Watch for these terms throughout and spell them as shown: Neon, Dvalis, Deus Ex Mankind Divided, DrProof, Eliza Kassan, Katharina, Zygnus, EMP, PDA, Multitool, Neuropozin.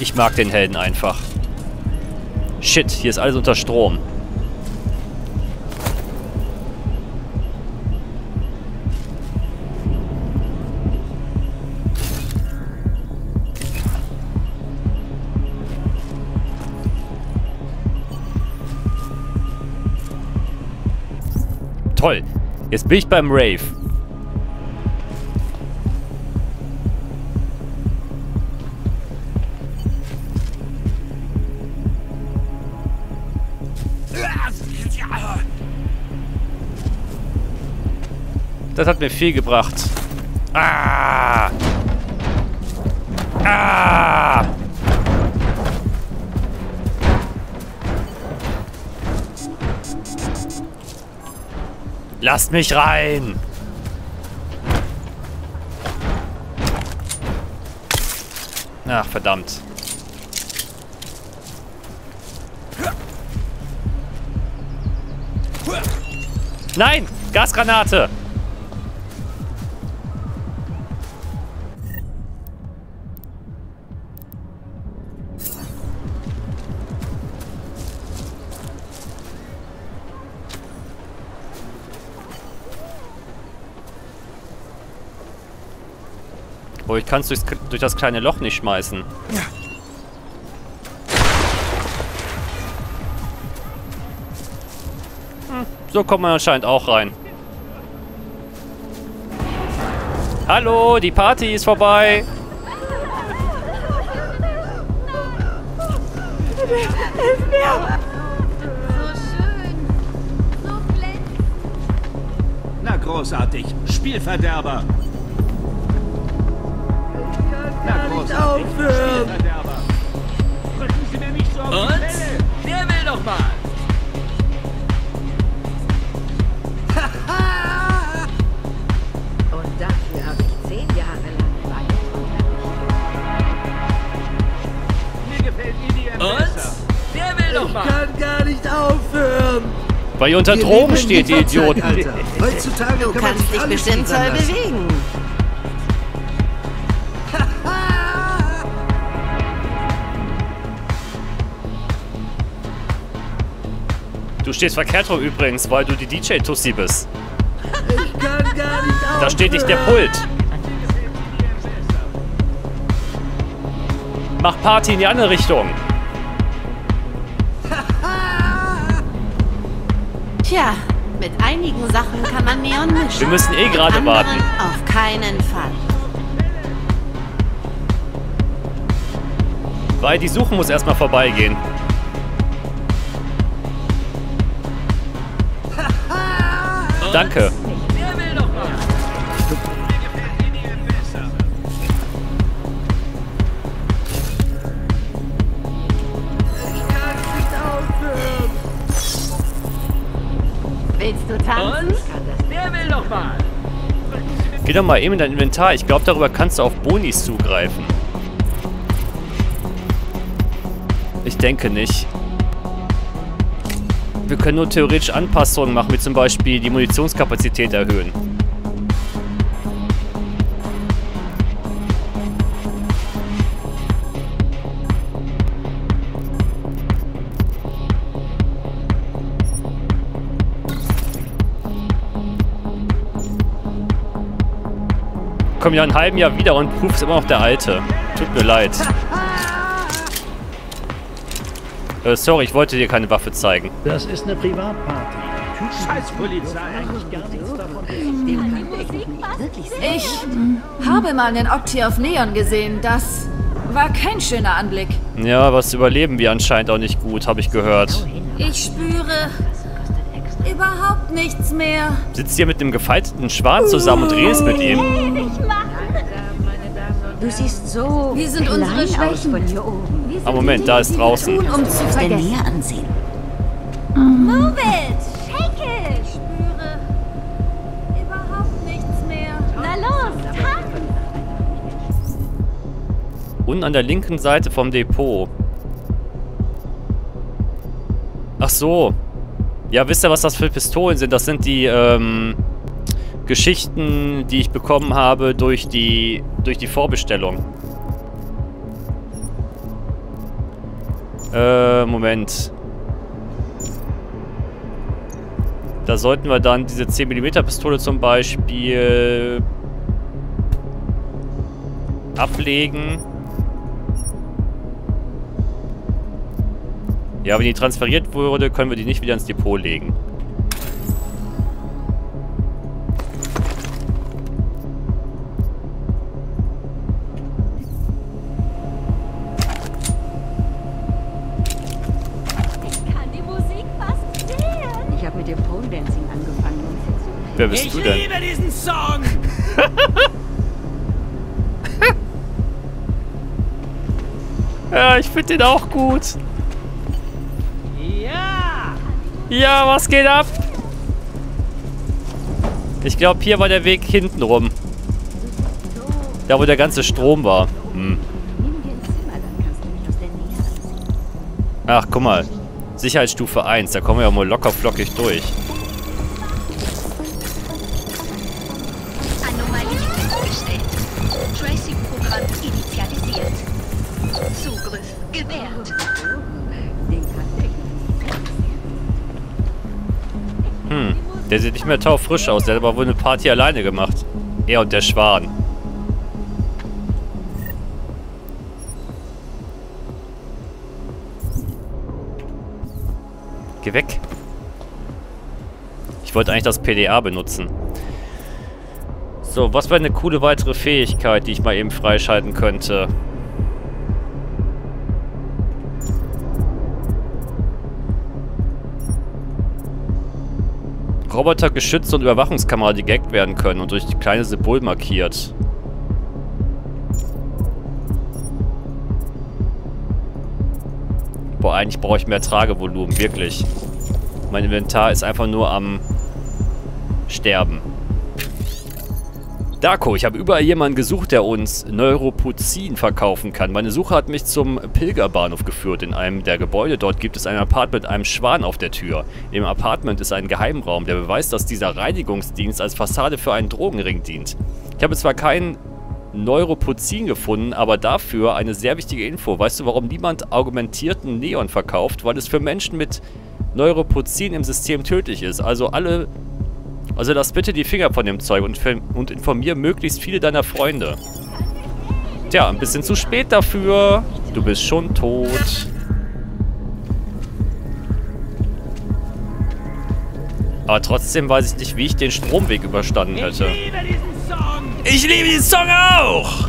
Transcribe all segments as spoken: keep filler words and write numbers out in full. Ich mag den Helden einfach. Shit, hier ist alles unter Strom. Toll. Jetzt bin ich beim Rave. Das hat mir viel gebracht. Ah! Ah! Lasst mich rein! Ach, verdammt. Nein! Gasgranate! Oh, ich kann es durch, durch das kleine Loch nicht schmeißen. Ja. Hm, so kommt man anscheinend auch rein. Hallo, die Party ist vorbei. Hilf mir! So schön. So glänzend. Na großartig. Spielverderber. Aufhören! Rücken Sie mir nicht so auf die Welle! Wer will doch mal? Und dafür habe ich zehn Jahre lang weiter. Mir gefällt die E M P besser. Wer will doch mal? Ich kann gar nicht aufhören! Weil ihr unter Drogen steht, ihr Idioten! Heutzutage du kannst dich bestimmt toll bewegen! Du stehst verkehrt rum übrigens, weil du die D J-Tussi bist. Ich kann gar nicht aufhören. Da steht nicht der Pult. Mach Party in die andere Richtung. Tja, mit einigen Sachen kann man Neon mischen. Wir müssen eh gerade warten. Auf keinen Fall. Weil die Suche muss erstmal vorbeigehen. Danke. Wer will doch mal? Mir gefällt die besser. Ich kann nicht aufhören. Willst du tanzen? Wer will doch mal? Geh doch mal eben in dein Inventar. Ich glaube, darüber kannst du auf Bonis zugreifen. Ich denke nicht. Wir können nur theoretisch Anpassungen machen, wie zum Beispiel die Munitionskapazität erhöhen. Komm ja in einem halben Jahr wieder und Proof ist immer noch der alte. Tut mir leid. Sorry, ich wollte dir keine Waffe zeigen. Das ist eine Privatparty. Scheiß Polizei, eigentlich gar nichts davon. Ich habe mal einen Opti auf Neon gesehen. Das war kein schöner Anblick. Ja, aber das überleben wir anscheinend auch nicht gut, habe ich gehört. Ich spüre überhaupt nichts mehr. Sitzt hier mit dem gefalteten Schwan zusammen und redest mit ihm. Du siehst so Wie sind unsere Schwächen von hier oben. Aber Moment, da ist draußen. Tun, um zu der Nähe ansehen. Move it! Shake it! Ich spüre überhaupt nichts mehr. Na los, tanz! Unten an der linken Seite vom Depot. Ach so. Ja, wisst ihr, was das für Pistolen sind? Das sind die ähm, Geschichten, die ich bekommen habe durch die durch die Vorbestellung. Äh, Moment. Da sollten wir dann diese zehn Millimeter Pistole zum Beispiel ablegen. Ja, wenn die transferiert wurde, können wir die nicht wieder ins Depot legen. Wer bist ich du denn? Ich liebe diesen Song! Ja, ich finde den auch gut. Ja! Ja, was geht ab? Ich glaube, hier war der Weg hinten rum. Da, wo der ganze Strom war. Hm. Ach, guck mal. Sicherheitsstufe eins. Da kommen wir ja mal locker flockig durch. Hm, der sieht nicht mehr taufrisch aus. Der hat aber wohl eine Party alleine gemacht. Er und der Schwan. Geh weg. Ich wollte eigentlich das P D A benutzen. So, was wäre eine coole weitere Fähigkeit, die ich mal eben freischalten könnte? Roboter geschützt und Überwachungskamera gegackt werden können und durch die kleine Symbol markiert. Boah, eigentlich brauche ich mehr Tragevolumen, wirklich. Mein Inventar ist einfach nur am Sterben. Darko, ich habe überall jemanden gesucht, der uns Neuropozin verkaufen kann. Meine Suche hat mich zum Pilgerbahnhof geführt. In einem der Gebäude dort gibt es ein Apartment mit einem Schwan auf der Tür. Im Apartment ist ein Geheimraum, der beweist, dass dieser Reinigungsdienst als Fassade für einen Drogenring dient. Ich habe zwar keinen Neuropozin gefunden, aber dafür eine sehr wichtige Info. Weißt du, warum niemand augmentierten Neon verkauft? Weil es für Menschen mit Neuropozin im System tödlich ist. Also alle... Also lass bitte die Finger von dem Zeug und, und informier möglichst viele deiner Freunde. Tja, ein bisschen zu spät dafür. Du bist schon tot. Aber trotzdem weiß ich nicht, wie ich den Stromweg überstanden hätte. Ich liebe diesen Song auch!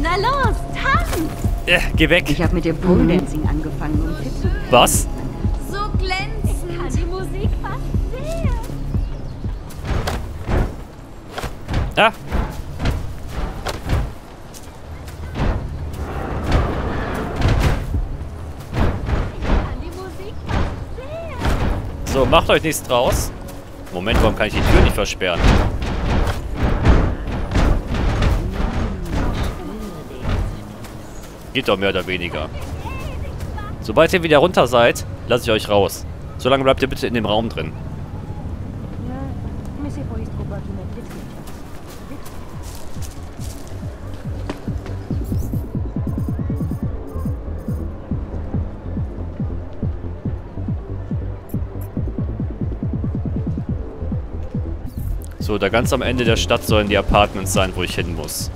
Na los, tanz! Äh, geh weg. Ich habe mit dem Pole-Dancing angefangen, um fit zu werden. Was? So glänzend. Ah! So, macht euch nichts draus. Moment, warum kann ich die Tür nicht versperren? Geht doch mehr oder weniger. Sobald ihr wieder runter seid, lasse ich euch raus. Solange bleibt ihr bitte in dem Raum drin. So, da ganz am Ende der Stadt sollen die Apartments sein, wo ich hin muss.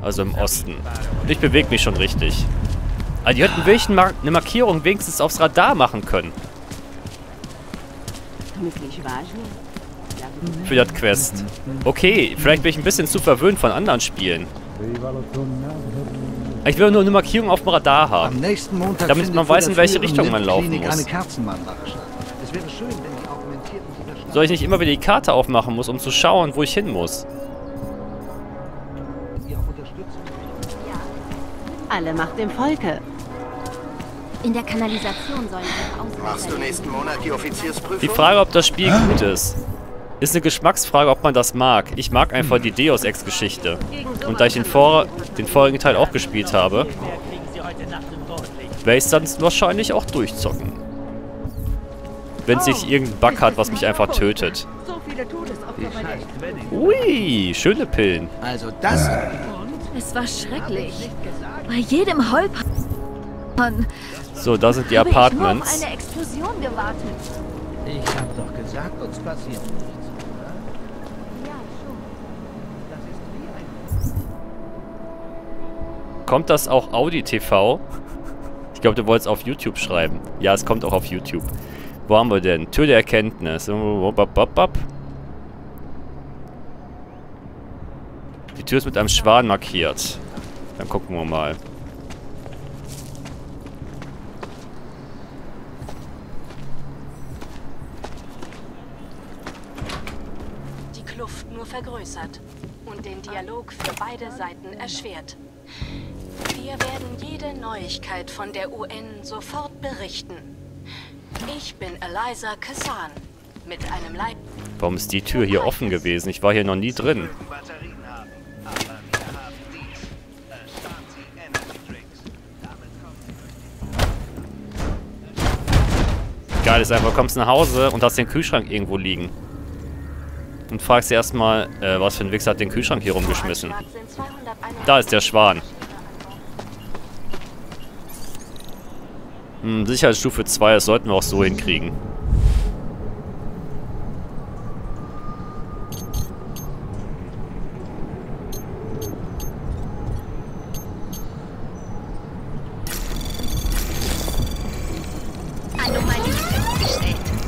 Also im Osten. Und ich bewege mich schon richtig. Aber die hätten wirklich eine Markierung wenigstens aufs Radar machen können. Für das Quest. Okay, vielleicht bin ich ein bisschen zu verwöhnt von anderen Spielen. Ich will nur eine Markierung auf dem Radar haben. Am nächsten Montag, damit man weiß, in welche Richtung man laufen muss. Soll ich nicht immer wieder die Karte aufmachen muss, um zu schauen, wo ich hin muss? Alle macht im Volke. In der Kanalisation sollen wir auswählen. Machst du nächsten Monat die Offiziersprüfung? Die Frage, ob das Spiel ah. gut ist, ist eine Geschmacksfrage, ob man das mag. Ich mag einfach die Deus Ex Geschichte. Und da ich den, vor den vorigen Teil auch gespielt habe, werde ich es dann wahrscheinlich auch durchzocken. Wenn es nicht irgendeinen Bug hat, was mich einfach tötet. So viele der Todesopfer bei der. Ui, schöne Pillen. Also das. Es war schrecklich. Bei jedem Holper. So, da sind die Habe Apartments. Ich, auf eine Explosion gewartet. Ich hab doch gesagt, uns passiert nichts. Kommt das auch Audi T V? Ich glaube, du wolltest auf YouTube schreiben. Ja, es kommt auch auf YouTube. Wo haben wir denn? Tür der Erkenntnis. Die Tür ist mit einem Schwan markiert. Dann gucken wir mal. Die Kluft nur vergrößert und den Dialog für beide Seiten erschwert. Wir werden jede Neuigkeit von der U N sofort berichten. Ich bin Eliza Kassan mit einem Leib. Warum ist die Tür hier offen gewesen? Ich war hier noch nie drin. Geil ist einfach, kommst nach Hause und hast den Kühlschrank irgendwo liegen. Und fragst erstmal, äh, was für ein Wichser hat den Kühlschrank hier rumgeschmissen. Da ist der Schwan. Hm, Sicherheitsstufe zwei, das sollten wir auch so hinkriegen.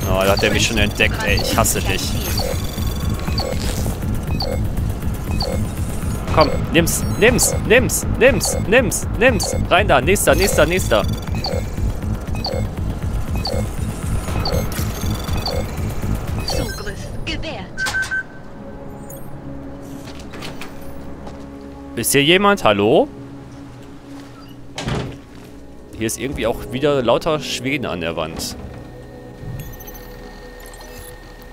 Oh, da hat er mich schon entdeckt, ey. Ich hasse dich. Komm, nimm's, nimm's, nimm's, nimm's, nimm's, nimm's. Rein da, nächster, nächster, nächster. Zugriff gewährt. Ist hier jemand? Hallo? Hier ist irgendwie auch wieder lauter Schweden an der Wand.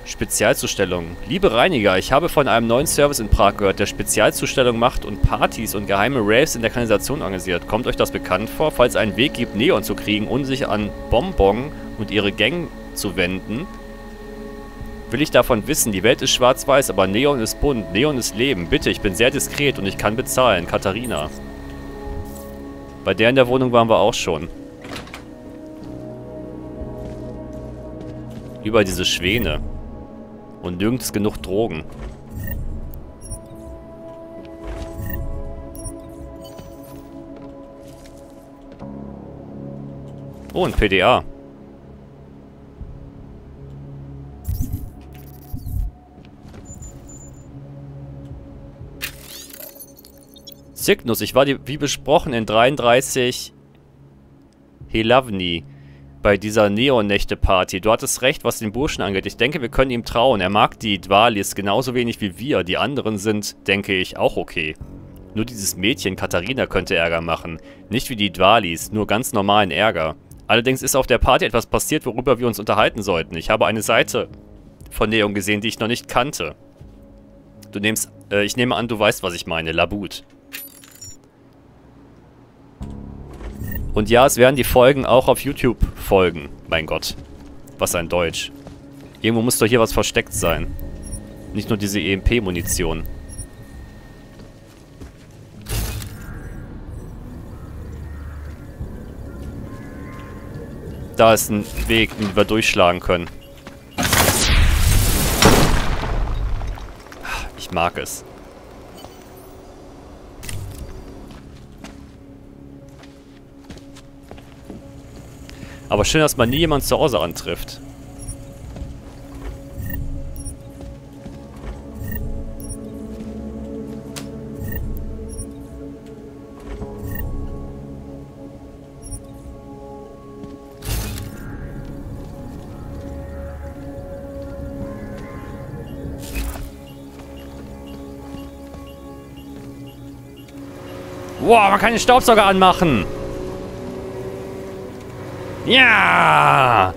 Spezialzustellung. Liebe Reiniger, ich habe von einem neuen Service in Prag gehört, der Spezialzustellung macht und Partys und geheime Raves in der Kanalisation organisiert. Kommt euch das bekannt vor? Falls es einen Weg gibt, Neon zu kriegen und sich an Bonbon und ihre Gang zu wenden, will ich davon wissen. Die Welt ist schwarz-weiß, aber Neon ist bunt. Neon ist Leben. Bitte, ich bin sehr diskret und ich kann bezahlen. Katharina. Bei der in der Wohnung waren wir auch schon. Über diese Schwäne. Und nirgends genug Drogen. Oh, ein P D A. Zygnus, ich war die, wie besprochen in dreiunddreißig Helavni. Bei dieser Neon-Nächte-Party. Du hattest recht, was den Burschen angeht. Ich denke, wir können ihm trauen. Er mag die Dvalis genauso wenig wie wir. Die anderen sind, denke ich, auch okay. Nur dieses Mädchen, Katharina, könnte Ärger machen. Nicht wie die Dvalis, nur ganz normalen Ärger. Allerdings ist auf der Party etwas passiert, worüber wir uns unterhalten sollten. Ich habe eine Seite von Neon gesehen, die ich noch nicht kannte. Du nimmst, äh, ich nehme an, du weißt, was ich meine. Labut. Und ja, es werden die Folgen auch auf YouTube folgen. Mein Gott. Was ein Deutsch. Irgendwo muss doch hier was versteckt sein. Nicht nur diese E M P-Munition. Da ist ein Weg, den wir durchschlagen können. Ich mag es. Aber schön, dass man nie jemanden zu Hause antrifft. Wow, man kann den Staubsauger anmachen! Ja!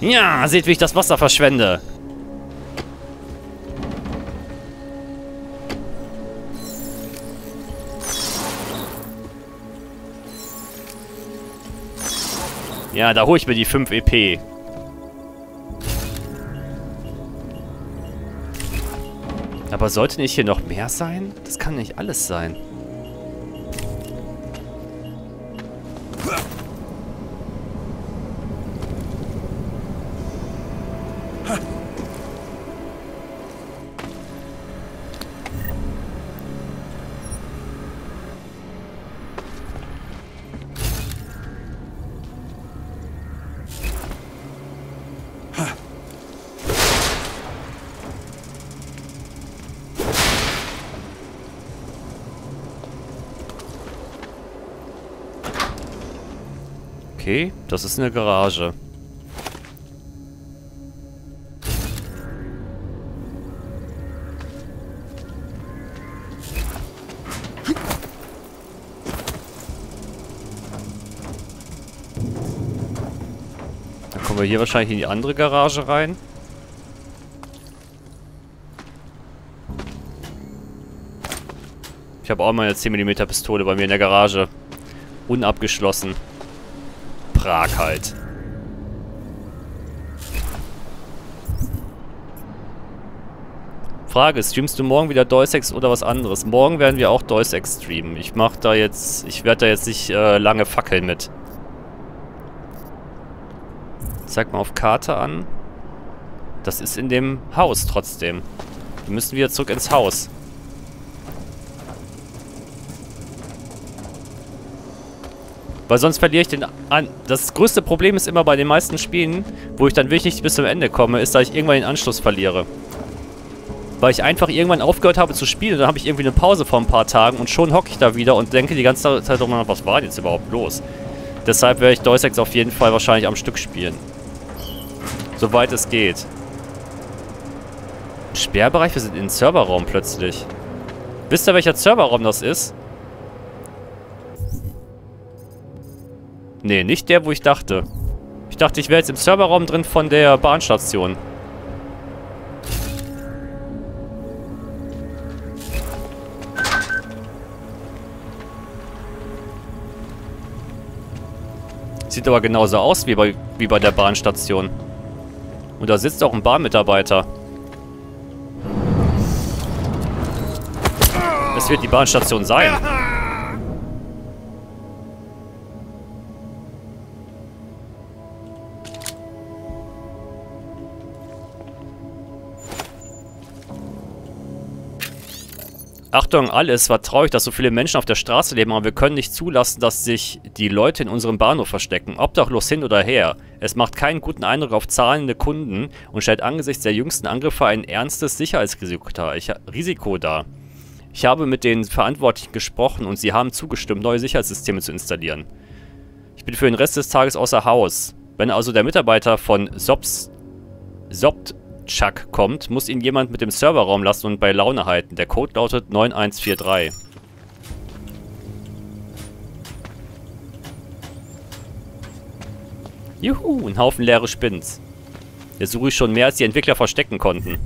Ja, seht, wie ich das Wasser verschwende. Ja, da hole ich mir die fünf E P. Aber sollte nicht hier noch mehr sein? Das kann nicht alles sein. Okay, das ist eine Garage. Dann kommen wir hier wahrscheinlich in die andere Garage rein. Ich habe auch meine zehn Millimeter Pistole bei mir in der Garage. Unabgeschlossen. Prag halt. Frage, streamst du morgen wieder Deus Ex oder was anderes? Morgen werden wir auch Deus Ex streamen. Ich mach da jetzt, ich werde da jetzt nicht äh, lange fackeln mit. Zeig mal auf Karte an. Das ist in dem Haus trotzdem. Wir müssen wieder zurück ins Haus. Weil sonst verliere ich den... An das größte Problem ist immer bei den meisten Spielen, wo ich dann wirklich nicht bis zum Ende komme, ist, dass ich irgendwann den Anschluss verliere. Weil ich einfach irgendwann aufgehört habe zu spielen und dann habe ich irgendwie eine Pause vor ein paar Tagen und schon hocke ich da wieder und denke die ganze Zeit drüber nach, was war denn jetzt überhaupt los? Deshalb werde ich Deus Ex auf jeden Fall wahrscheinlich am Stück spielen. Soweit es geht. Sperrbereich? Wir sind in den Serverraum plötzlich. Wisst ihr, welcher Serverraum das ist? Nee, nicht der, wo ich dachte. Ich dachte, ich wäre jetzt im Serverraum drin von der Bahnstation. Sieht aber genauso aus wie bei, wie bei der Bahnstation. Und da sitzt auch ein Bahnmitarbeiter. Es wird die Bahnstation sein. Achtung, alles war traurig, dass so viele Menschen auf der Straße leben, aber wir können nicht zulassen, dass sich die Leute in unserem Bahnhof verstecken. Obdachlos hin oder her. Es macht keinen guten Eindruck auf zahlende Kunden und stellt angesichts der jüngsten Angriffe ein ernstes Sicherheitsrisiko dar. Ich habe mit den Verantwortlichen gesprochen und sie haben zugestimmt, neue Sicherheitssysteme zu installieren. Ich bin für den Rest des Tages außer Haus. Wenn also der Mitarbeiter von S O P T Chuck kommt, muss ihn jemand mit dem Serverraum lassen und bei Laune halten. Der Code lautet neun eins vier drei. Juhu, ein Haufen leere Spins. Jetzt suche ich schon mehr, als die Entwickler verstecken konnten.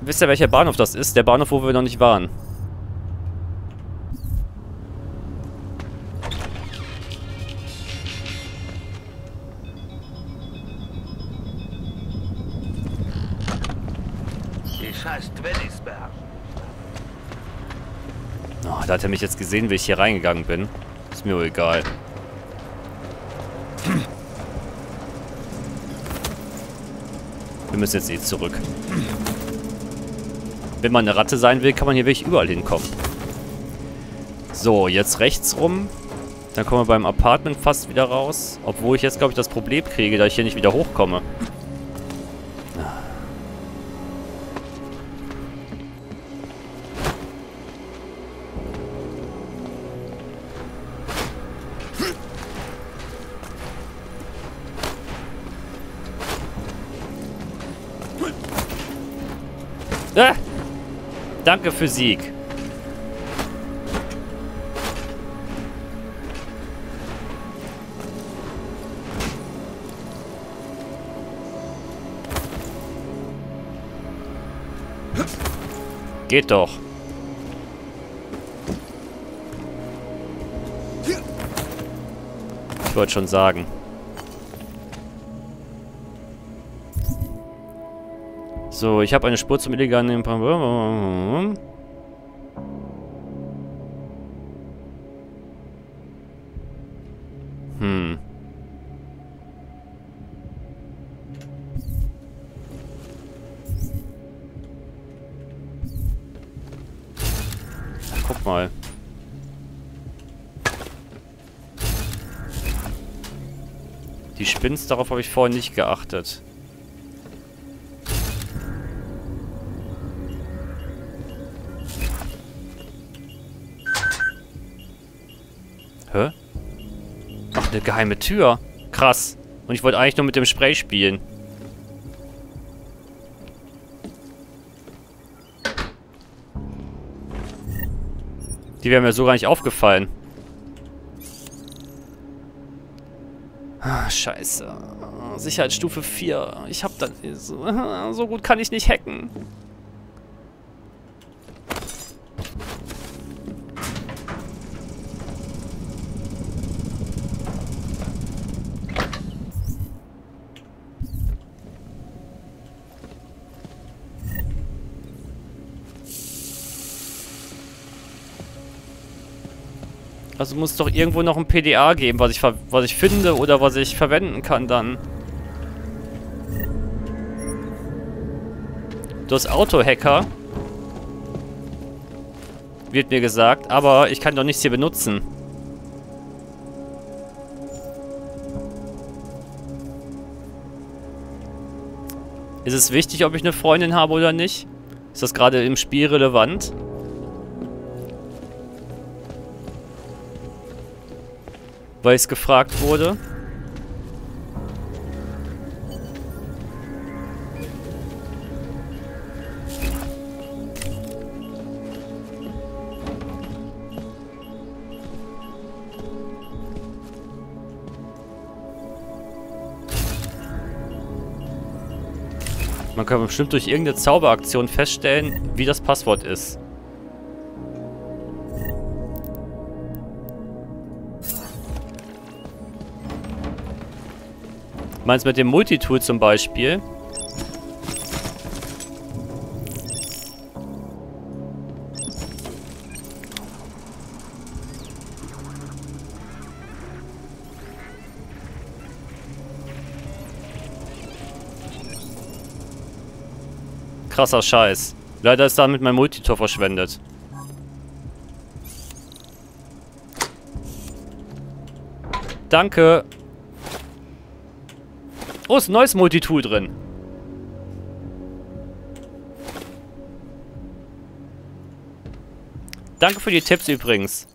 Wisst ihr, welcher Bahnhof das ist? Der Bahnhof, wo wir noch nicht waren. Oh, da hat er mich jetzt gesehen, wie ich hier reingegangen bin. Ist mir egal. Wir müssen jetzt eh zurück. Wenn man eine Ratte sein will, kann man hier wirklich überall hinkommen. So, jetzt rechts rum. Dann kommen wir beim Apartment fast wieder raus. Obwohl ich jetzt, glaube ich, das Problem kriege, da ich hier nicht wieder hochkomme. Ah! Danke für Sieg. Geht doch. Ich wollte schon sagen. So, ich habe eine Spur zum illegalen Nebenplan. Hm. Guck mal. Die Spinns, darauf habe ich vorhin nicht geachtet. Hä? Ach, eine geheime Tür. Krass. Und ich wollte eigentlich nur mit dem Spray spielen. Die wäre mir so gar nicht aufgefallen. Ah, scheiße. Sicherheitsstufe vier. Ich hab dann... So, so gut kann ich nicht hacken. Also muss es doch irgendwo noch ein P D A geben, was ich, was ich finde oder was ich verwenden kann dann. Das Auto-Hacker wird mir gesagt, aber ich kann doch nichts hier benutzen. Ist es wichtig, ob ich eine Freundin habe oder nicht? Ist das gerade im Spiel relevant? Weil es gefragt wurde. Man kann bestimmt durch irgendeine Zauberaktion feststellen, wie das Passwort ist. Meinst du mit dem Multitool zum Beispiel? Krasser Scheiß. Leider ist damit mein Multitool verschwendet. Danke. Oh, ist ein neues Multitool drin. Danke für die Tipps übrigens.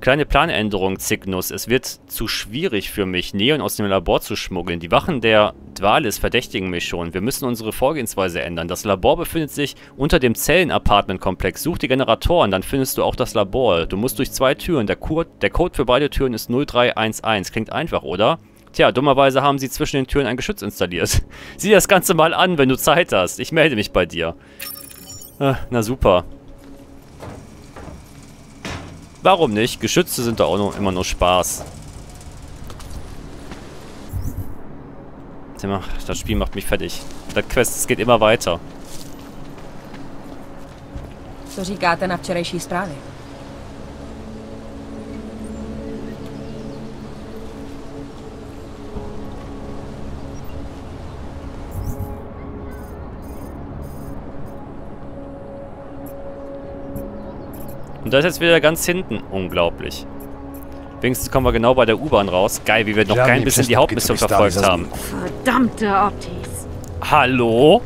Kleine Planänderung, Zygnus. Es wird zu schwierig für mich, Neon aus dem Labor zu schmuggeln. Die Wachen der Dvalis verdächtigen mich schon. Wir müssen unsere Vorgehensweise ändern. Das Labor befindet sich unter dem Zellen-Apartment-Komplex. Such die Generatoren, dann findest du auch das Labor. Du musst durch zwei Türen. Der, Code, der Code für beide Türen ist null drei eins eins. Klingt einfach, oder? Tja, dummerweise haben sie zwischen den Türen ein Geschütz installiert. Sieh das Ganze mal an, wenn du Zeit hast. Ich melde mich bei dir. Äh, na super. Warum nicht? Geschütze sind da auch noch immer nur Spaß. Das Spiel macht mich fertig. Das Quest, es geht immer weiter. Co říkáte na včerejší zprávě? Und das ist jetzt wieder ganz hinten. Unglaublich. Wenigstens kommen wir genau bei der U-Bahn raus. Geil, wie wir noch kein bisschen die Hauptmission verfolgt haben. Verdammte Optis. Hallo?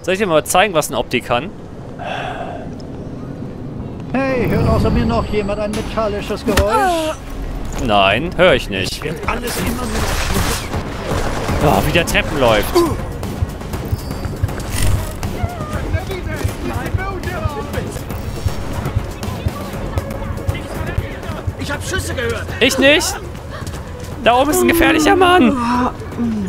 Soll ich dir mal zeigen, was ein Opti kann? Hey, hört außer mir noch jemand ein metallisches Geräusch? Nein, höre ich nicht. Oh, wie der Treppen läuft. Uh. Ich hab Schüsse gehört. Ich nicht. Da oben ist ein gefährlicher Mann.